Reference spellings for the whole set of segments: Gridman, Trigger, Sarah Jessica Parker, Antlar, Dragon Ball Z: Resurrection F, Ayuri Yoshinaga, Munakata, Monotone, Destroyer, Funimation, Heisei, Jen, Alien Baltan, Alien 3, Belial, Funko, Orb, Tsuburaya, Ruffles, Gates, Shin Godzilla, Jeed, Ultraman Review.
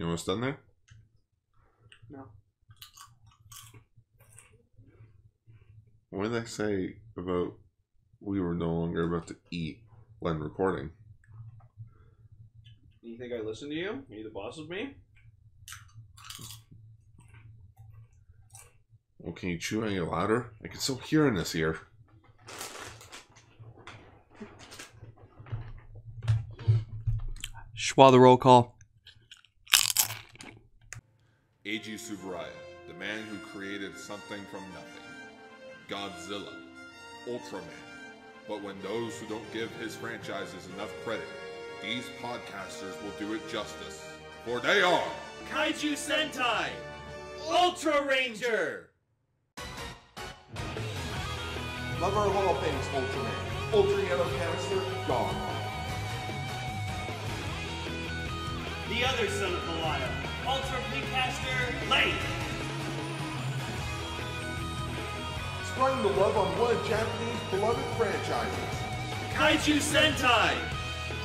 You know what's done there? No. What did I say about we were no longer about to eat when recording? You think I listen to you? Are you the boss of me? Well, can you chew any louder? I can still hear in this ear. Schwa, the roll call. Eiji Tsuburaya, the man who created something from nothing. Godzilla, Ultraman. But when those who don't give his franchises enough credit, these podcasters will do it justice. For they are... Kaiju Sentai! Ultra Ranger! Lover of all things Ultraman. Ultra Yellow Caster Gar. The other son of Belial. Ultra Pink Caster Lane. Spreading the love on one of Japanese beloved franchises. Kaiju Sentai!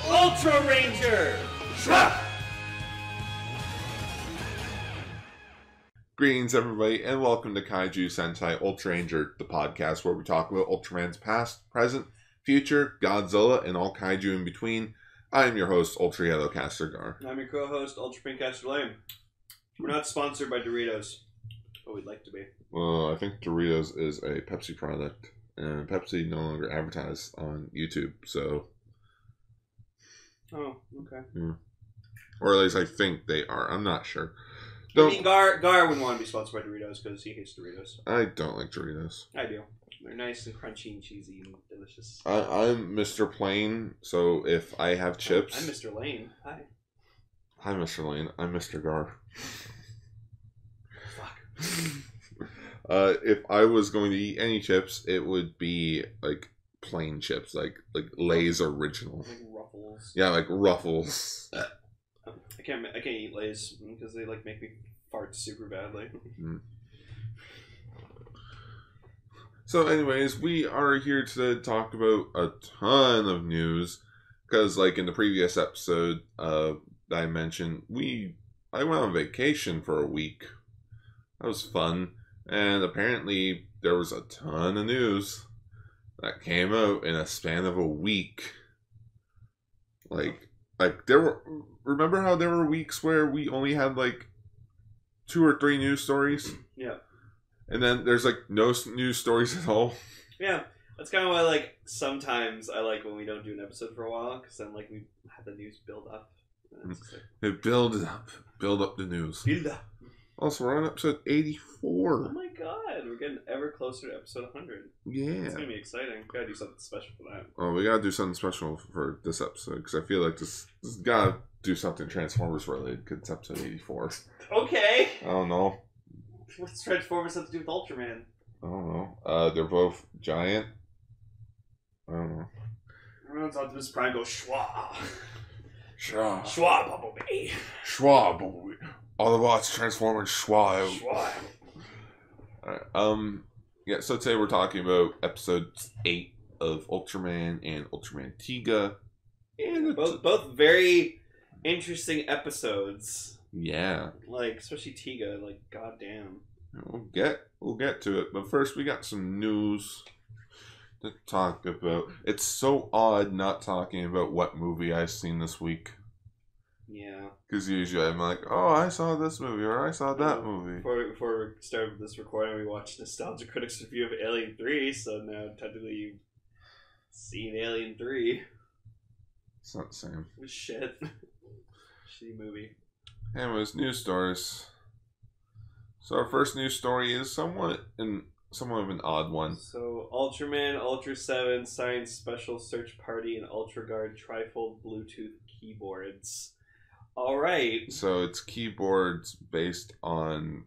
Ultra Ranger! Shrek! Greetings everybody and welcome to Kaiju Sentai Ultra Ranger, the podcast where we talk about Ultraman's past, present, future, Godzilla, and all kaiju in between. I am your host, Ultra Yellow Caster Gar. And I'm your co-host, Ultra Pink Caster Lane. We're not sponsored by Doritos, but we'd like to be. Well, I think Doritos is a Pepsi product, and Pepsi no longer advertises on YouTube, so... Oh, okay. Yeah. Or at least I think they are. I'm not sure. Don't... I mean, Gar wouldn't want to be sponsored by Doritos because he hates Doritos. I don't like Doritos. I do. They're nice and crunchy and cheesy and delicious. I'm Mr. Plain, so if I have chips... I'm Mr. Lane. Hi. Hi, Mr. Lane. I'm Mr. Gar. Fuck. If I was going to eat any chips, it would be, like, plain chips. Like Lay's original. Like Ruffles. Yeah, like Ruffles. I can't eat Lay's because they like make me fart super badly. So, anyways, we are here to talk about a ton of news because, like in the previous episode that I mentioned, I went on vacation for a week. That was fun, and apparently there was a ton of news that came out in a span of a week. Like there were. Remember how there were weeks where we only had, like, 2 or 3 news stories? Yeah. And then there's, like, no news stories at all? Yeah. That's kind of why, like, sometimes I like when we don't do an episode for a while, because then, like, we have the news build up. And it's just like... It builds up. Build up the news. Build up. Also, we're on episode 84. Oh, my God. We're getting ever closer to episode 100. Yeah. It's going to be exciting. We got to do something special for that. Oh, we got to do something special for this episode, because I feel like this got to... Do something Transformers related because it's episode 84. Okay. I don't know. What's Transformers have to do with Ultraman? I don't know. They're both giant. I don't know. Everyone's on this prime goes schwa. Schwa. Schwa Bumblebee. Schwa Bumblebee. All the bots transform in schwa. Schwa. Alright. Yeah, so today we're talking about episode 8 of Ultraman and Ultraman Tiga. And both very interesting episodes. Yeah. Like, especially Tiga. Like, goddamn. We'll get to it. But first, we got some news to talk about. It's so odd not talking about what movie I've seen this week. Yeah. Because usually I'm like, oh, I saw this movie, or I saw that movie. Before we started this recording, we watched Nostalgia Critics' review of Alien 3, so now technically you've seen Alien 3. It's not the same. Shit. Shitty movie. Anyways, news stories. So our first news story is somewhat of an odd one. So Ultraman, Ultra 7, Science Special, Search Party, and UltraGuard trifold Bluetooth keyboards. Alright. So it's keyboards based on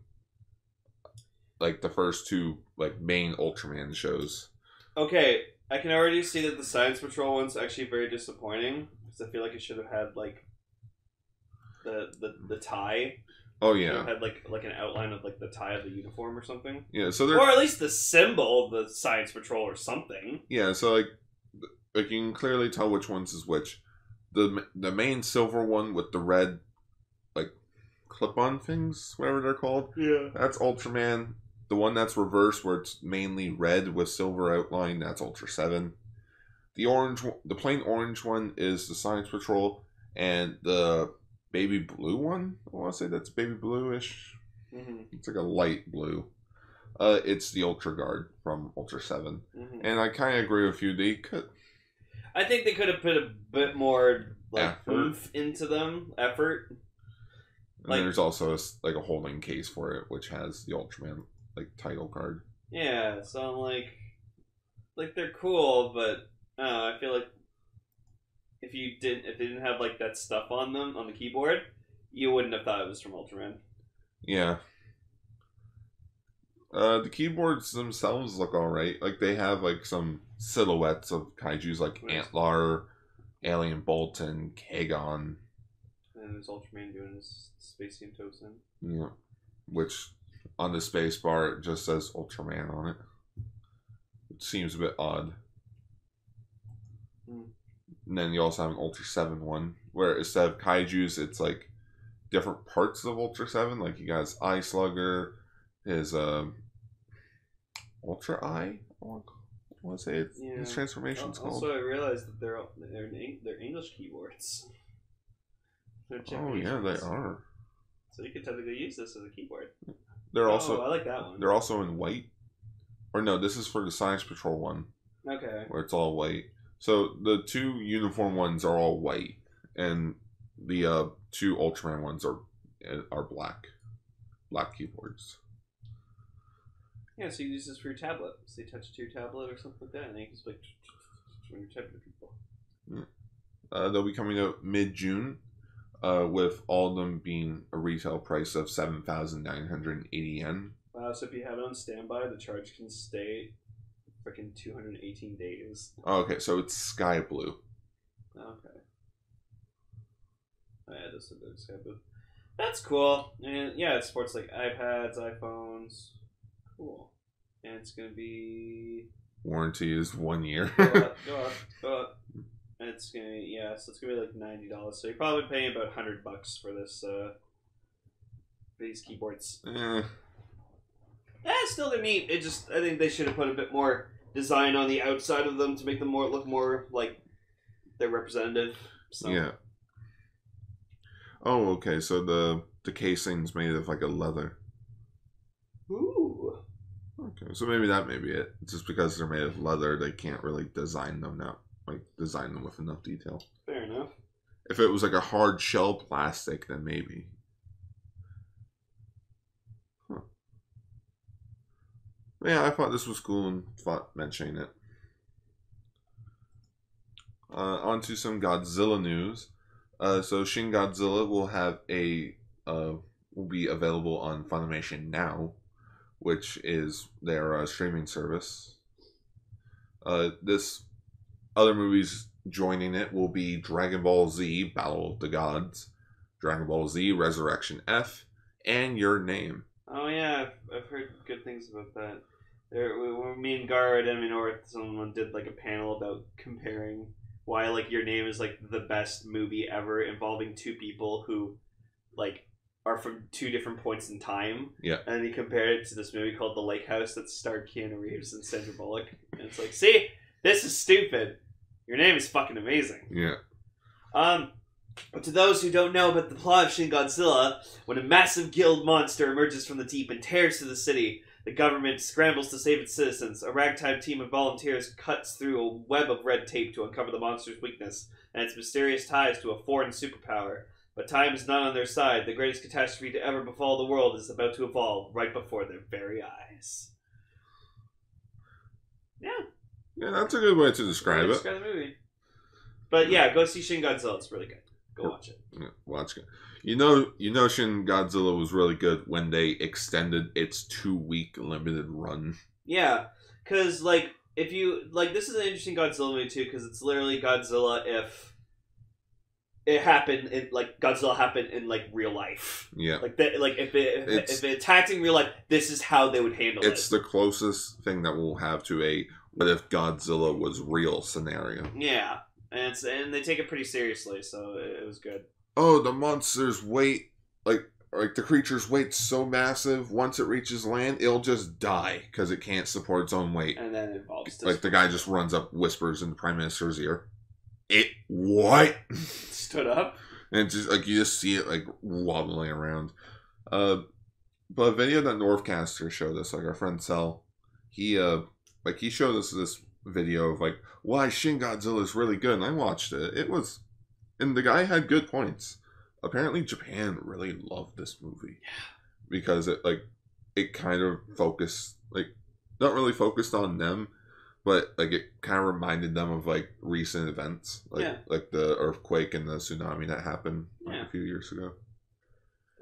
like the first two like main Ultraman shows. Okay. I can already see that the Science Patrol one's actually very disappointing. Because I feel like it should have had like the tie. Oh yeah, had like an outline of like the tie of the uniform or something. Yeah, so or at least the symbol of the Science Patrol or something. Yeah, so like you can clearly tell which ones is which. The main silver one with the red like clip-on things, whatever they're called. Yeah. That's Ultraman. The one that's reversed, where it's mainly red with silver outline, that's Ultra 7. The orange, the plain orange one is the Science Patrol, and the baby blue one, I want to say that's baby bluish. Mm-hmm. It's like a light blue. It's the UltraGuard from Ultra 7. Mm-hmm. And I kind of agree with you. They could... I think they could have put a bit more like oomph into them, effort. And like, there's also a, like a holding case for it, which has the Ultraman like title card. Yeah, so I'm like they're cool, but I feel like if they didn't have like that stuff on them on the keyboard, you wouldn't have thought it was from Ultraman. Yeah. The keyboards themselves look alright. Like, they have, like, some silhouettes of kaijus, like Antlar, Alien Baltan, Kagon. And there's Ultraman doing his Space Team Tosin. Yeah. Which, on the space bar, it just says Ultraman on it. Which seems a bit odd. Mm. And then you also have an Ultra 7 one, where instead of kaijus, it's, like, different parts of Ultra 7. Like, you got his Eye Slugger... His Ultra Eye, I want to say it's, yeah. His transformation's called. Also, I realized that they're English keyboards. They're Japanese. Oh yeah, they are. So you could technically use this as a keyboard. They're also. I like that one. They're also in white, or no? This is for the Science Patrol one. Okay. Where it's all white. So the two uniform ones are all white, and the two Ultraman ones are black keyboards. Yeah, so you use this for your tablet. So you touch it to your tablet or something like that, and then you can just like when you're typing to people. Yeah. They'll be coming out mid-June, with all of them being a retail price of 7,980 yen. Wow, so if you have it on standby, the charge can stay freaking 218 days. Oh, okay, so it's sky blue. Okay. I added this to the sky blue. That's cool. And yeah, it supports like iPads, iPhones. Cool. And it's going to be... Warranty is 1 year. Go up. And it's going to... Yeah, so it's going to be like $90. So you're probably paying about $100 for this, these keyboards. Yeah. Still they're neat. It just... I think they should have put a bit more design on the outside of them to make them more look more like they're representative. So. Yeah. Oh, okay. So the casing's made of like a leather. Ooh. Okay, so maybe that may be it. Just because they're made of leather, they can't really design them now. Like, design them with enough detail. Fair enough. If it was like a hard shell plastic, then maybe. Huh. Yeah, I thought this was cool and thought mentioning it. On to some Godzilla news. So Shin Godzilla will have a... will be available on Funimation Now, which is their streaming service. This other movies joining it will be Dragon Ball Z: Battle of the Gods, Dragon Ball Z: Resurrection F, and Your Name. Oh yeah, I've heard good things about that. Me and Gar at Emmy North, someone did like a panel about comparing why like Your Name is like the best movie ever, involving two people who like. Are from two different points in time. Yeah. And he compared it to this movie called The Lake House that starred Keanu Reeves and Sandra Bullock. And it's like, see, this is stupid. Your Name is fucking amazing. Yeah. But to those who don't know about the plot of Shin Godzilla, when a massive guild monster emerges from the deep and tears through the city, the government scrambles to save its citizens. A ragtime team of volunteers cuts through a web of red tape to uncover the monster's weakness and its mysterious ties to a foreign superpower. But time is not on their side. The greatest catastrophe to ever befall the world is about to evolve right before their very eyes. Yeah. Yeah, that's a good way to describe it. Describe the movie. But yeah, go see Shin Godzilla. It's really good. Go watch it. Yeah, watch it. You know Shin Godzilla was really good when they extended its 2-week limited run. Yeah, because like, if you... Like, this is an interesting Godzilla movie too, because it's literally Godzilla if... It happened in like Godzilla happened in like real life. Yeah, like that. Like if it attacked in real life, this is how they would handle it. It's the closest thing that we'll have to a what if Godzilla was real scenario. Yeah, and they take it pretty seriously, so it was good. Oh, the monster's weight like like the creature's weight's so massive, once it reaches land, it'll just die because it can't support its own weight. And then it evolves. Like the guy just runs up, whispers in the Prime Minister's ear. It what? Stood up. And just like you just see it like wobbling around. But a video that Northcaster showed us, like our friend Sel, he showed us this video of like why Shin Godzilla is really good, and I watched it. And the guy had good points. Apparently Japan really loved this movie. Yeah. Because it kind of focused, not really focused on them, but it kind of reminded them of recent events. Like the earthquake and the tsunami that happened a few years ago.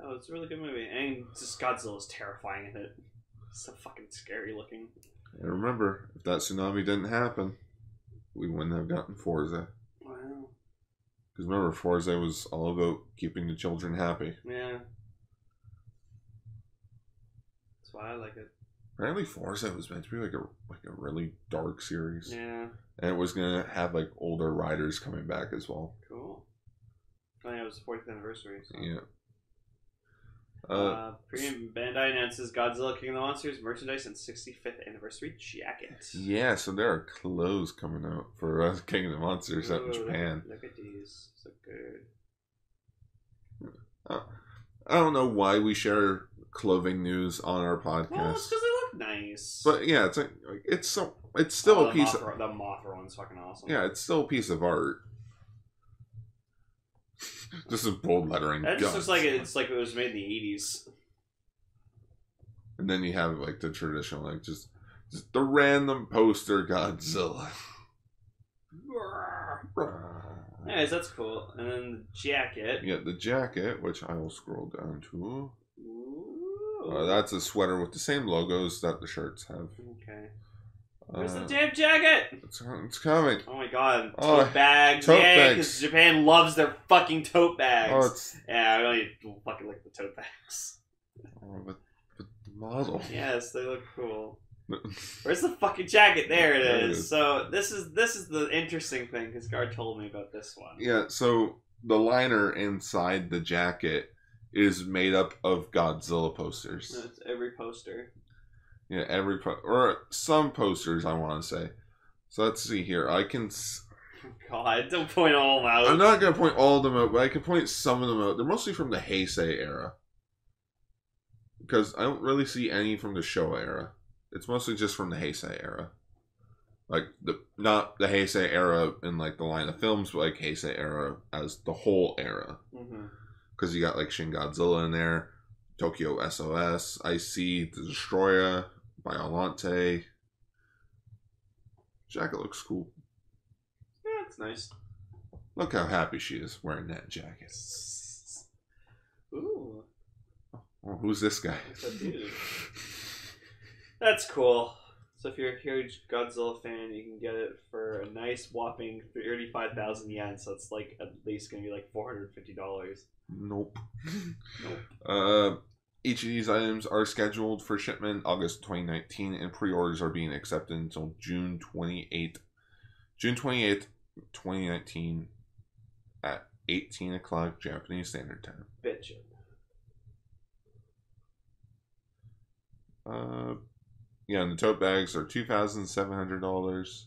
Oh, it's a really good movie. And just Godzilla is terrifying in it. It's so fucking scary looking. And remember, if that tsunami didn't happen, we wouldn't have gotten Forza. Wow. Because remember, Forza was all about keeping the children happy. Yeah. That's why I like it. Apparently Forza was meant to be like a really dark series. Yeah. And it was going to have older riders coming back as well. Cool. I mean, it was the 40th anniversary. So. Yeah. Premium Bandai announces Godzilla King of the Monsters merchandise and 65th anniversary jacket. Yeah, so there are clothes coming out for King of the Monsters out in Japan. Look at these. So good. I don't know why we share clothing news on our podcast. Well, it's because they look nice. But yeah, it's still a piece of... The Mothra one's fucking awesome. Yeah, it's still a piece of art. This is bold lettering. That just looks like it was made in the 80s. And then you have the traditional, just the random poster Godzilla. Anyways, that's cool. And then the jacket. Yeah, the jacket, which I will scroll down to. That's a sweater with the same logos that the shirts have. Okay. Where's the damn jacket? It's coming. Oh my god. Tote bags. Tote bags. Because Japan loves their fucking tote bags. Oh, I really fucking like the tote bags. Oh, but the model. Yes, they look cool. Where's the fucking jacket? There it is. So this is the interesting thing because Gar told me about this one. Yeah, so the liner inside the jacket is made up of Godzilla posters. No, it's every poster. Yeah, some posters, I want to say. So let's see here. I can... God, don't point all of them out. I'm not going to point all of them out, but I can point some of them out. They're mostly from the Heisei era. Because I don't really see any from the Showa era. It's mostly just from the Heisei era. Not the Heisei era in, the line of films, but, Heisei era as the whole era. Because you got, Shin Godzilla in there. Tokyo SOS, Icy, The Destroyer, Biolante. Jacket looks cool. Yeah, it's nice. Look how happy she is wearing that jacket. Ooh. Oh, who's this guy? That's cool. So if you're a huge Godzilla fan, you can get it for a nice whopping 35,000 yen. So it's at least going to be $450. Nope. Each of these items are scheduled for shipment August 2019, and pre-orders are being accepted until June 28th, 2019, at 18 o'clock Japanese Standard Time. Bitchin'. Yeah, and the tote bags are $2,700,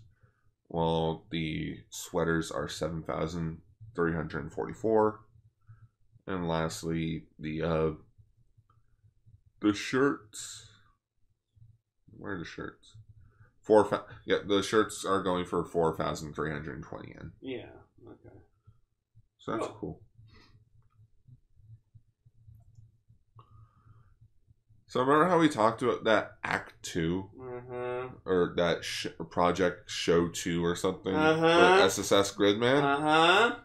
while the sweaters are $7,344. And lastly, the shirts. Where are the shirts? The shirts are going for 4,320 yen. Yeah. Okay. So that's cool. So remember how we talked about that Act 2, or that Project Show 2 or something for SSS Gridman?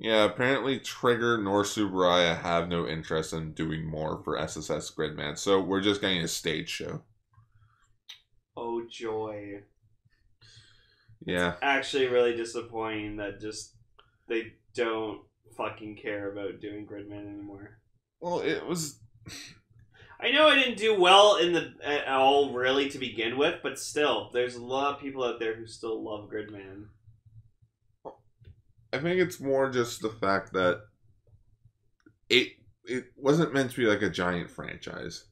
Yeah, apparently Trigger nor Tsuburaya have no interest in doing more for SSS Gridman, so we're just getting a stage show. Oh, joy. Yeah. It's actually really disappointing that they don't fucking care about doing Gridman anymore. Well, it was... I know I didn't do well at all, really, to begin with, but still, there's a lot of people out there who still love Gridman. I think it's more just the fact that it it wasn't meant to be like a giant franchise.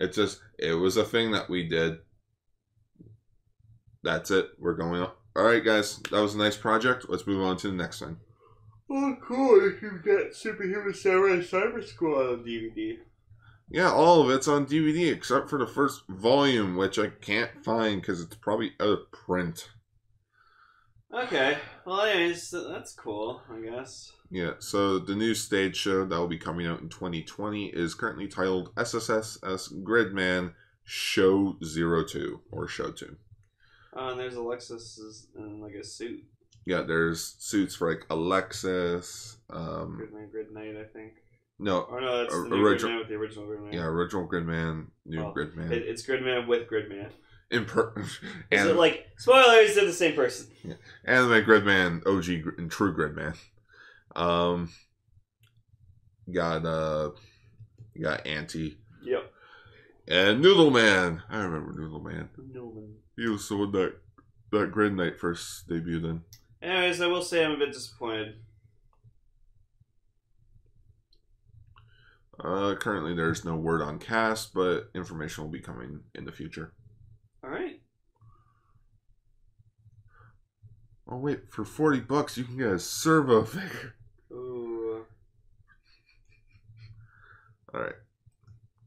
It's just, it was a thing that we did. That's it. We're going up. All right, guys. That was a nice project. Let's move on to the next one. Oh, cool. If you've got Superhuman Samurai Cyber Squad on DVD. Yeah, all of it's on DVD except for the first volume, which I can't find because it's probably out of print. Okay. Well, anyways, that's cool, I guess. Yeah, so the new stage show that will be coming out in 2020 is currently titled SSSS.GRIDMAN Show 02, or Show 2. And there's Alexis in, like, a suit. Yeah, there's suits for, like, Alexis. Gridman, Grid Knight, I think. No. Or no, that's the new Gridman with the original Gridman. Yeah, original Gridman, new Gridman. It's Gridman with Gridman. Is it like, spoilers, they're the same person. Yeah. Anime Gridman, OG, and True Gridman. Got Auntie. Yep. And Noodle Man. I remember Noodle Man. Noodle Man. He was the one that Grid Knight first debuted in. Anyways, I will say I'm a bit disappointed. Currently there's no word on cast, but information will be coming in the future. Alright. Oh wait, for $40 you can get a servo figure. Ooh. Alright.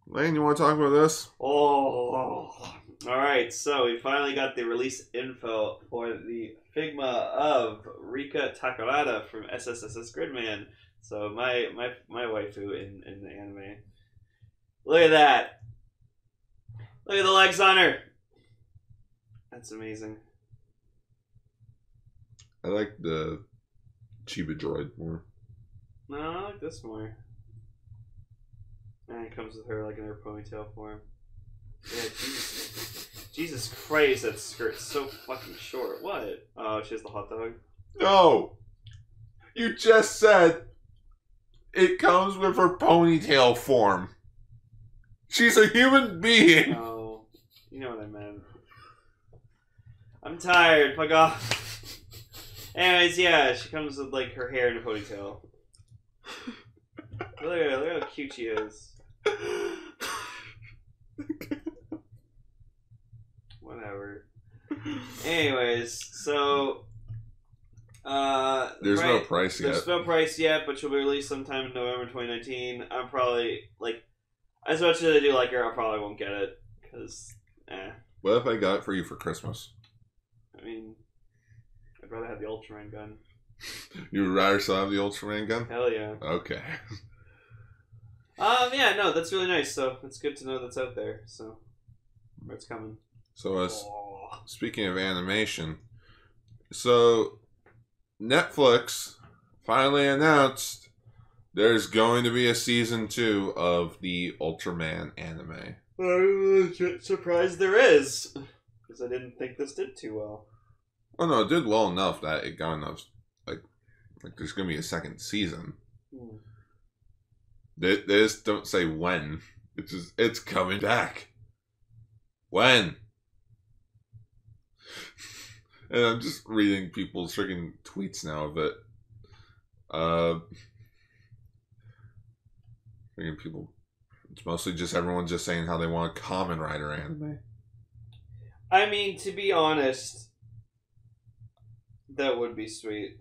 Lane, you want to talk about this? Oh. Alright, so we finally got the release info for the Figma of Rika Takarada from SSSS Gridman. So my waifu in the anime. Look at that. Look at the legs on her. That's amazing. I like the Chiba droid more. No, I like this more. And it comes with her like in her ponytail form. Yeah, Jesus Christ, that skirt's so fucking short. What? Oh, she has the hot dog? No! You just said it comes with her ponytail form. She's a human being! Oh, you know what I meant. I'm tired, fuck off. Anyways, yeah, she comes with like her hair in a ponytail. Look how cute she is. Whatever. Anyways, so there's no price yet. There's no price yet, but she'll be released sometime in November 2019. I'm probably like, as much as I do like her, I probably won't get it because. What if I got it for you for Christmas? I mean, I'd rather have the Ultraman gun. You would rather still have the Ultraman gun? Hell yeah. Okay. Yeah, no, that's really nice. So it's good to know that's out there. So it's coming. So speaking of animation, so Netflix finally announced there's going to be a season 2 of the Ultraman anime. I'm legit surprised there is, because I didn't think this did too well. Oh no, it did well enough that it got enough. Like there's gonna be a second season. Hmm. They just don't say when. It's just, it's coming back. When? And I'm just reading people's freaking tweets now of it. Freaking people. It's mostly just everyone just saying how they want a Kamen Rider anime. I mean, to be honest, that would be sweet.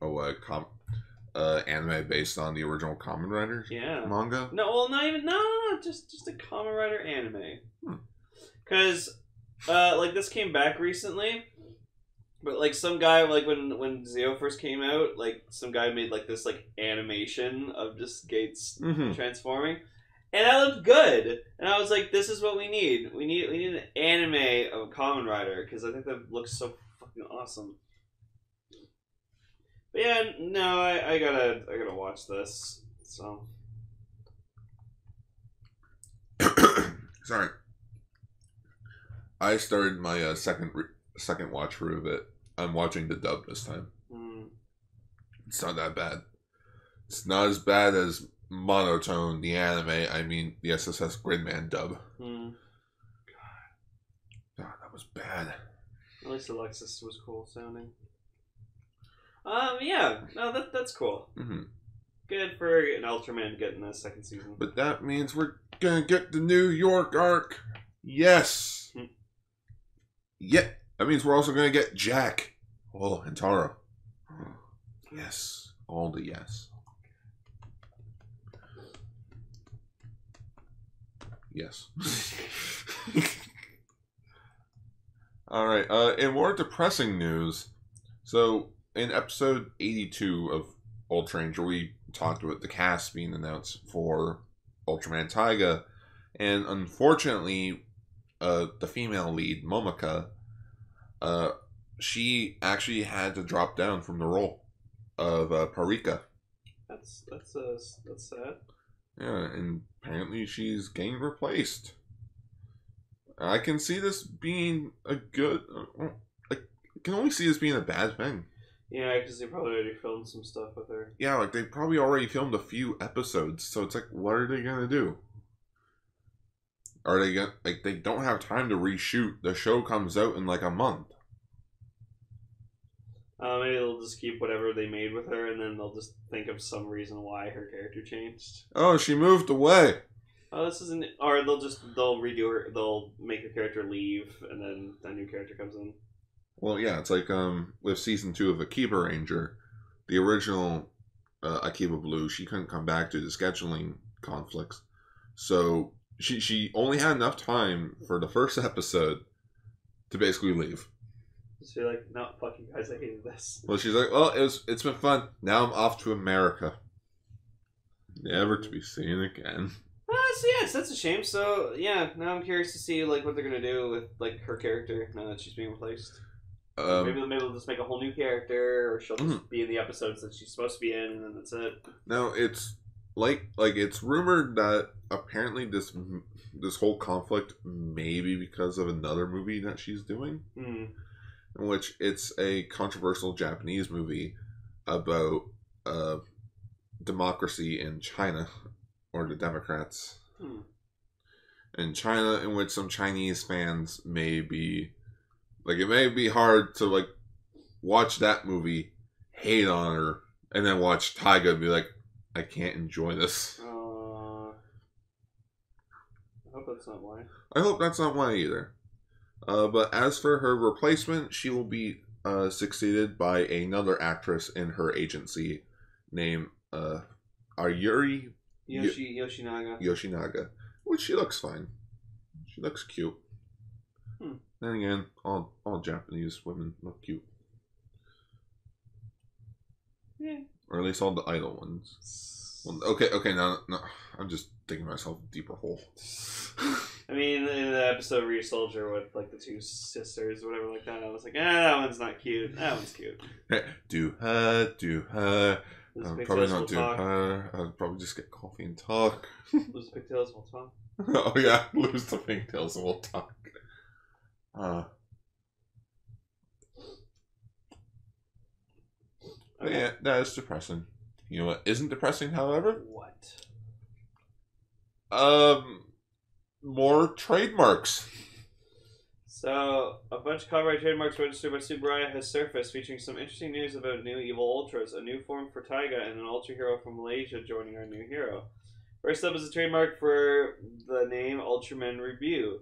Oh, anime based on the original Kamen Rider manga? No, well, not even, no, just a Kamen Rider anime. Because, like, this came back recently, but, like, some guy, like, when Zeo first came out, like, some guy made, like, this, like, animation of just Gates transforming, and that looked good, and I was like, this is what we need. We need an anime of Kamen Rider, because I think that looks so fucking awesome. But yeah, no, I gotta watch this, so. Sorry. I started my second watch through of it. I'm watching the dub this time. Mm. It's not that bad. It's not as bad as Monotone, the anime. I mean, the SSS Gridman dub. Mm. God, that was bad. At least Alexis was cool sounding. Yeah, no, that's cool. Mm-hmm. Good for an Ultraman getting the second season. But that means we're going to get the New York arc. Yes. Yeah. That means we're also going to get Jack. Oh, and Tara. Yes. All the yes. Yes. All right. In more depressing news, so in episode 82 of Ultra Ranger, we talked about the cast being announced for Ultraman Taiga, and unfortunately, the female lead, Momoka, she actually had to drop down from the role of Parika. That's sad. Yeah, and apparently she's getting replaced. I can see this being a good... I can only see this being a bad thing. Yeah, because they probably already filmed some stuff with her. Yeah, like, they probably already filmed a few episodes, so it's like, what are they gonna do? Are they gonna... Like, they don't have time to reshoot. The show comes out in, like, a month. Maybe they'll just keep whatever they made with her, and then they'll just think of some reason why her character changed. Oh, she moved away! Oh, this isn't... Or they'll redo her... They'll make her character leave, and then a new character comes in. Well, yeah, it's like with Season 2 of Akiba Ranger, the original Akiba Blue, she couldn't come back due to scheduling conflicts. So she only had enough time for the first episode to basically leave. So you're like, no, fuck you guys, I hated this. Well, she's like, well, it's been fun. Now I'm off to America. Never to be seen again. So yes, that's a shame. So, yeah, now I'm curious to see like what they're going to do with like her character now that she's being replaced. Maybe they'll just make a whole new character, or she'll just be in the episodes that she's supposed to be in, and then that's it. Now, it's like it's rumored that apparently this whole conflict may be because of another movie that she's doing, in which it's a controversial Japanese movie about democracy in China, or the Democrats in China, in which some Chinese fans may be... Like, it may be hard to, like, watch that movie, hate on her, and then watch Taiga and be like, I can't enjoy this. I hope that's not why. I hope that's not why either. But as for her replacement, she will be succeeded by another actress in her agency named Ayuri Yoshinaga. Which she looks fine. She looks cute. Then again, all Japanese women look cute. Yeah. Or at least all the idol ones. Well, okay, no. I'm just digging myself a deeper hole. I mean, in the episode where you soldier with, like, the two sisters or whatever like that, I was like, that one's not cute. That one's cute. Do her. I'll probably not do her. I'll probably just get coffee and talk. Lose the pigtails and we'll talk. Oh, yeah. Lose the pigtails and we'll talk. Okay. Yeah, that is depressing. You know what isn't depressing, however? What? More trademarks. So, a bunch of copyright trademarks registered by Tsuburaya has surfaced, featuring some interesting news about new evil Ultras, a new form for Taiga, and an Ultra Hero from Malaysia joining our new hero. First up is a trademark for the name Ultraman Review.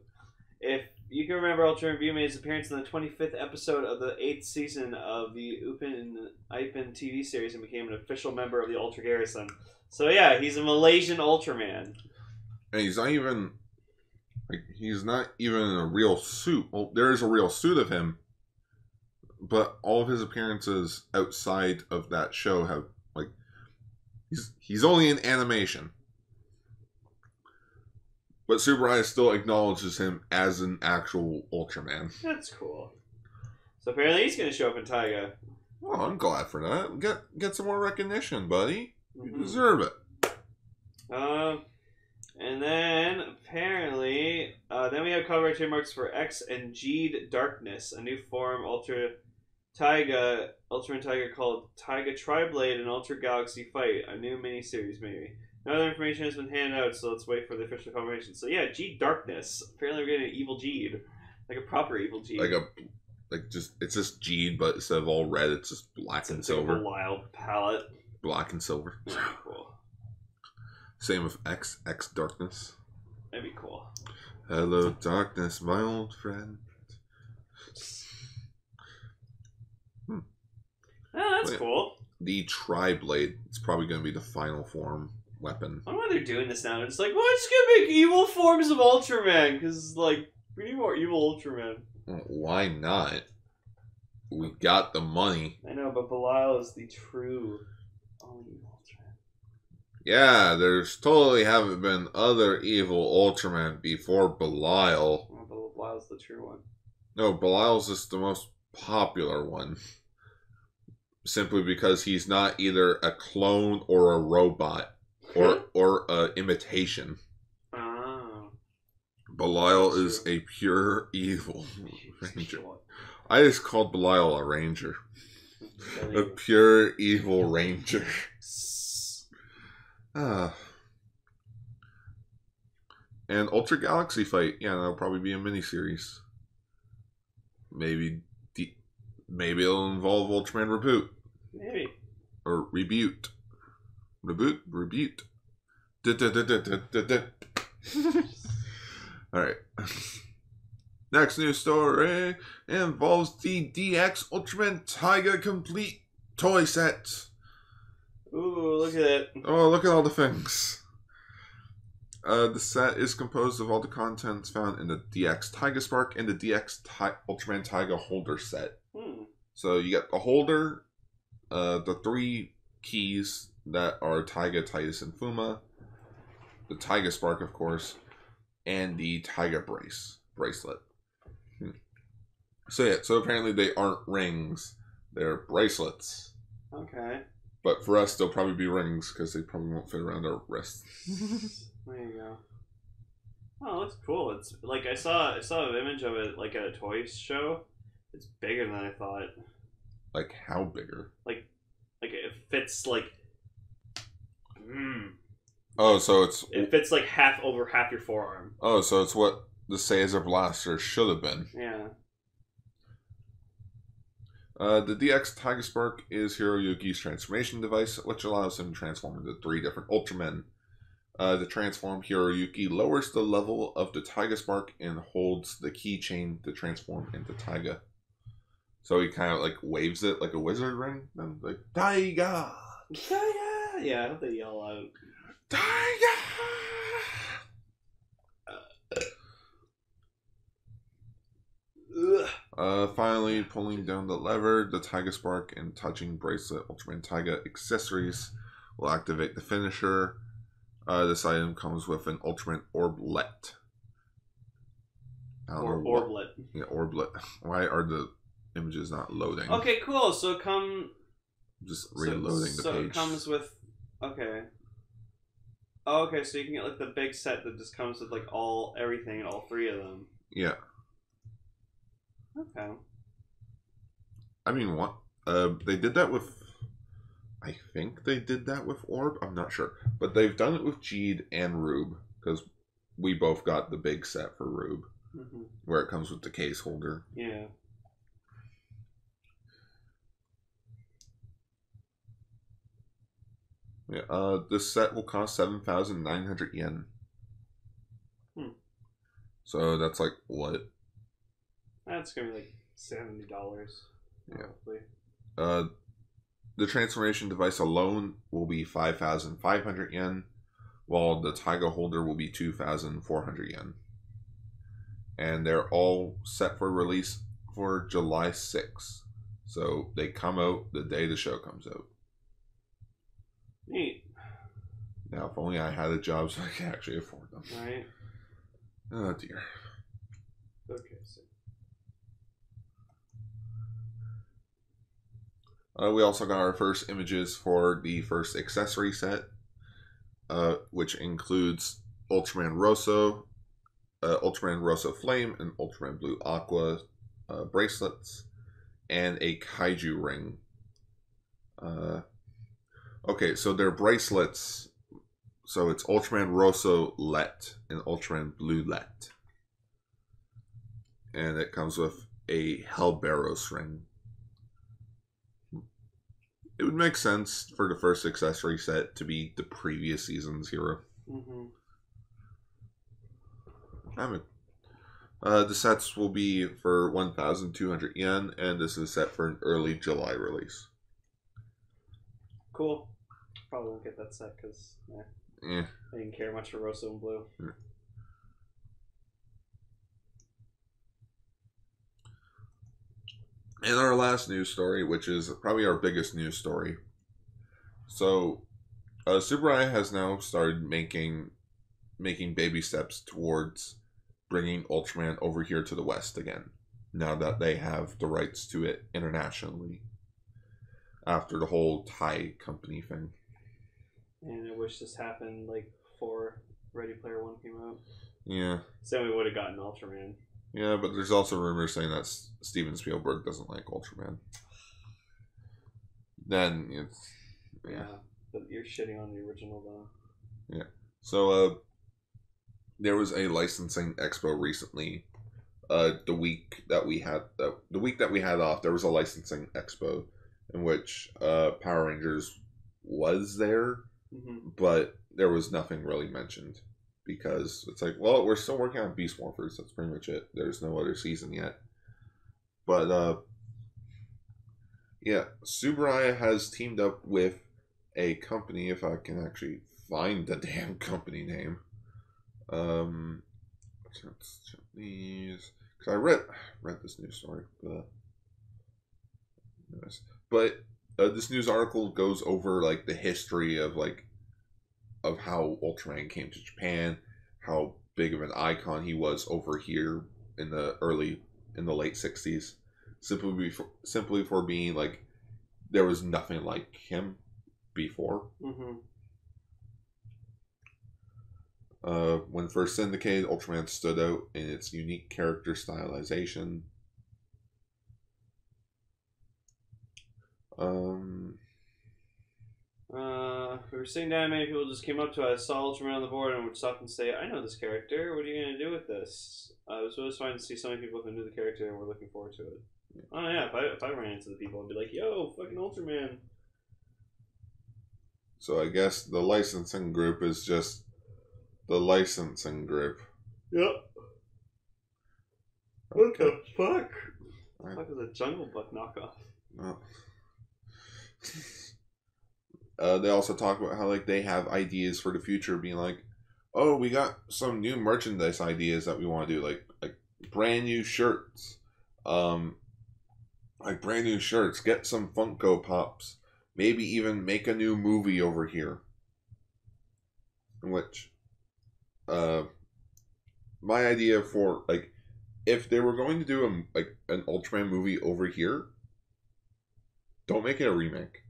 If you can remember, Ultraman Review made his appearance in the 25th episode of the 8th season of the Upen TV series and became an official member of the Ultra Garrison. So yeah, he's a Malaysian Ultraman. And he's not even... Like, he's not even in a real suit. Well, there is a real suit of him, but all of his appearances outside of that show have, like... He's only in animation. But Tsuburaya still acknowledges him as an actual Ultraman. That's cool. So apparently he's going to show up in Taiga. Well, I'm glad for that. Get some more recognition, buddy. You deserve it. And then, apparently... then we have copyright trademarks for X and Geed Darkness, a new form Ultraman Taiga called Taiga Triblade and Ultra Galaxy Fight, a new miniseries maybe. No other information has been handed out, so let's wait for the official confirmation. So yeah, Geed Darkness. Apparently we're getting an evil Geed. Like a proper evil Geed. It's just Geed, but instead of all red, it's just black and silver. It's like a Belial palette. Black and silver. That'd be cool. Same with X Darkness. That'd be cool. Hello, darkness, my old friend. Hmm. Oh, that's cool. The Tri-Blade. It's probably going to be the final form weapon. I wonder why they're doing this now. It's like, well, it's going to make evil forms of Ultraman, because, like, we need more evil Ultraman. Why not? We got the money. I know, but Belial is the true only Ultraman. Yeah, there's totally haven't been other evil Ultraman before Belial. Well, Belial's the true one. No, Belial's just the most popular one. Simply because he's not either a clone or a robot or a imitation. Oh. Belial is a pure evil ranger. I just called Belial a ranger. A pure evil ranger. And Ultra Galaxy Fight. Yeah, that'll probably be a miniseries. Maybe it'll involve Ultraman Reboot. Maybe. Or Reboot. Reboot? Reboot. Alright. Next news story involves the DX Ultraman Tiga Complete Toy Set. Ooh, look at it. Oh, look at all the things. The set is composed of all the contents found in the DX Tiga Spark and the DX Ultraman Tiga Holder set. So you got the holder, the three keys that are Taiga, Titus, and Fuma, the Tiga Spark, of course, and the Tiga bracelet. So yeah, so apparently they aren't rings, they're bracelets. Okay. But for us, they'll probably be rings because they probably won't fit around our wrists. There you go. Oh, it looks cool. It's like I saw an image of it like at a toy show. It's bigger than I thought. Like how bigger? Like it fits like. Oh, so it fits like over half your forearm. Oh, so it's what the Caesar Blaster should have been. Yeah. The DX Tiga Spark is Hiroyuki's transformation device, which allows him to transform into three different Ultramen. To transform, Hiroyuki lowers the level of the Tiga Spark and holds the keychain to transform into Tiga. So he kind of like waves it like a wizard ring, and like Tiga, Tiga. Yeah, I hope they yell out Tiga. Finally, pulling down the lever, the Tiga Spark and touching bracelet Ultraman Tiga accessories will activate the finisher. This item comes with an Ultraman Orblet. Orblet. Yeah, Orblet. Why are the images not loading? Okay, cool. So I'm just reloading the page. It comes with... Okay. Oh, okay, so you can get like the big set that just comes with like everything, all three of them. Yeah. Okay. I mean, what? They did that with... I think they did that with Orb. I'm not sure. But they've done it with Jeed and Rube. Because we both got the big set for Rube. Mm-hmm. Where it comes with the case holder. Yeah. Yeah. This set will cost 7,900 yen. Hmm. So that's like what? That's going to be like $70. Yeah. Probably. The transformation device alone will be 5,500 yen, while the Tiga holder will be 2,400 yen. And they're all set for release for July 6th. So they come out the day the show comes out. Neat. Now, if only I had a job so I could actually afford them. Right. Oh, dear. Okay, so. We also got our first images for the first accessory set, which includes Ultraman Rosso, Ultraman Rosso Flame, and Ultraman Blue Aqua bracelets, and a Kaiju ring. Okay, so they're bracelets. So it's Ultraman Rosso Let and Ultraman Blue Let. And it comes with a Hellbaros ring. it would make sense for the first accessory set to be the previous season's hero. Mm-hmm. The sets will be for 1,200 yen, and this is set for an early July release. Cool. Probably won't get that set because I didn't care much for Rosso and Blue. Yeah. And our last news story, which is probably our biggest news story. So, Tsuburaya has now started making baby steps towards bringing Ultraman over here to the West again, now that they have the rights to it internationally, after the whole Thai company thing. And I wish this happened, like, before Ready Player One came out. Yeah. So we would have gotten Ultraman. Yeah, but there's also rumors saying that Steven Spielberg doesn't like Ultraman. Then it's... Yeah, but you're shitting on the original, though. Yeah. So, there was a licensing expo recently. The week that we had off, there was a licensing expo in which Power Rangers was there, but there was nothing really mentioned. Because it's like, well, we're still working on Beast Morphers. That's pretty much it. There's no other season yet. But, yeah. Tsuburaya has teamed up with a company, if I can actually find the damn company name. It's Japanese. Because I read this news story. But this news article goes over, like, the history of, like, of how Ultraman came to Japan, how big of an icon he was over here in the late 60s, simply for being, like, there was nothing like him before. When first syndicated, Ultraman stood out in its unique character stylization. We were sitting down, many people just came up to us, saw Ultraman on the board, and would stop and say, I know this character, what are you going to do with this? It was always fun to see so many people who knew the character and were looking forward to it. Yeah. Oh yeah, if I ran into the people, I'd be like, yo, fucking Ultraman. So I guess the licensing group is just the licensing group. Yep. Okay. What the fuck? What the fuck is a Jungle Book knockoff? Oh. They also talk about how, like, they have ideas for the future, being like, oh, we got some new merchandise ideas that we want to do, like brand new shirts, get some Funko Pops, maybe even make a new movie over here. In which, my idea for, like, if they were going to do an Ultraman movie over here, don't make it a remake.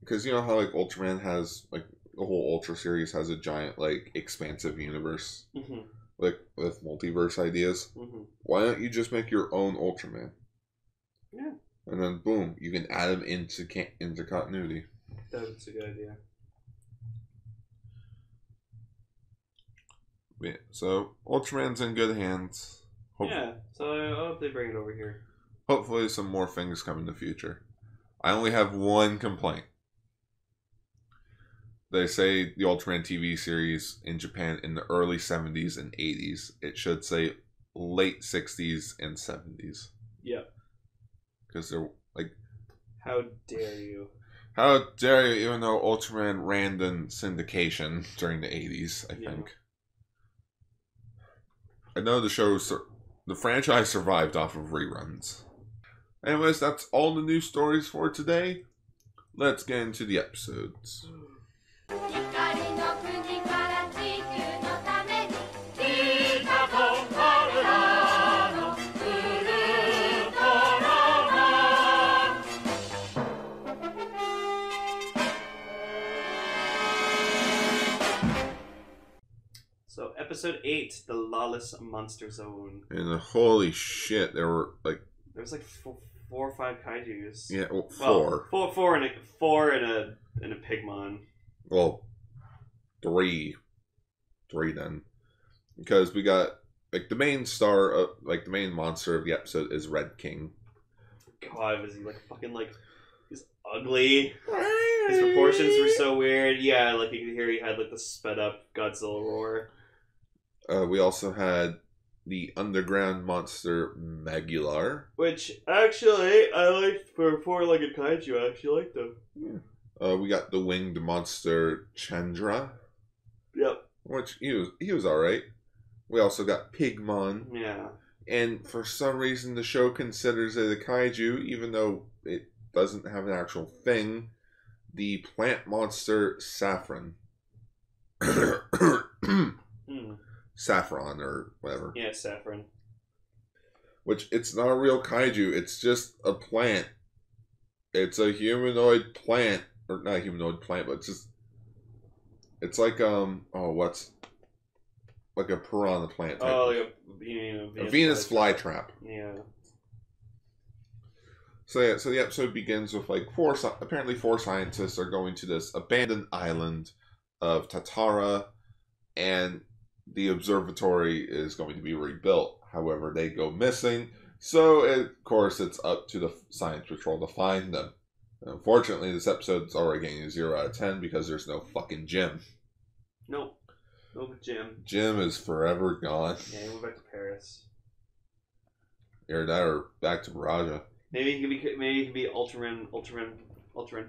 Because you know how, like, Ultraman has, like, the whole Ultra series has a giant, like, expansive universe, like, with multiverse ideas. Why don't you just make your own Ultraman? Yeah. And then boom, you can add him into continuity. That's a good idea. Yeah. So Ultraman's in good hands. Hopefully. Yeah. So I hope they bring it over here. Hopefully, some more things come in the future. I only have one complaint. They say the Ultraman TV series in Japan in the early 70s and 80s. It should say late 60s and 70s. Yep. Because they're like... How dare you. How dare you, even though Ultraman ran in syndication during the 80s, I think. I know the show... The franchise survived off of reruns. Anyways, that's all the news stories for today. Let's get into the episodes. So, episode 8, The Lawless Monster Zone. And holy shit, there was like 4 or 5 kaijus. Yeah, well, four and a Pigmon. Well, three then, because we got, like, the main star of, like, the main monster of the episode is Red King. God, is he like fucking like? He's ugly. His proportions were so weird. Yeah, like you could hear he had like the sped up Godzilla roar. We also had the underground monster Magular, which actually I liked for four-legged kaiju. I actually liked them. Yeah. We got the winged monster Chandra. Yep. Which he was all right. We also got Pigmon. Yeah. And for some reason, the show considers it a kaiju, even though it doesn't have an actual thing. The plant monster Saffron. Saffron or whatever. Yeah, Saffron. Which, it's not a real kaiju. It's just a plant. It's a humanoid plant. Or not a humanoid plant, but it's just... It's like, like a piranha plant type. Oh, like a Venus flytrap. Yeah. So yeah, so the episode begins with like apparently four scientists are going to this abandoned island of Tatara, and the observatory is going to be rebuilt. However, they go missing. So of course it's up to the Science Patrol to find them. Unfortunately, this episode's already getting a 0 out of 10 because there's no fucking gym. Nope. No gym. Gym is forever gone. Yeah, we're back to Paris. Either that or back to Baraja. Maybe he could be. Maybe he could be Ultraman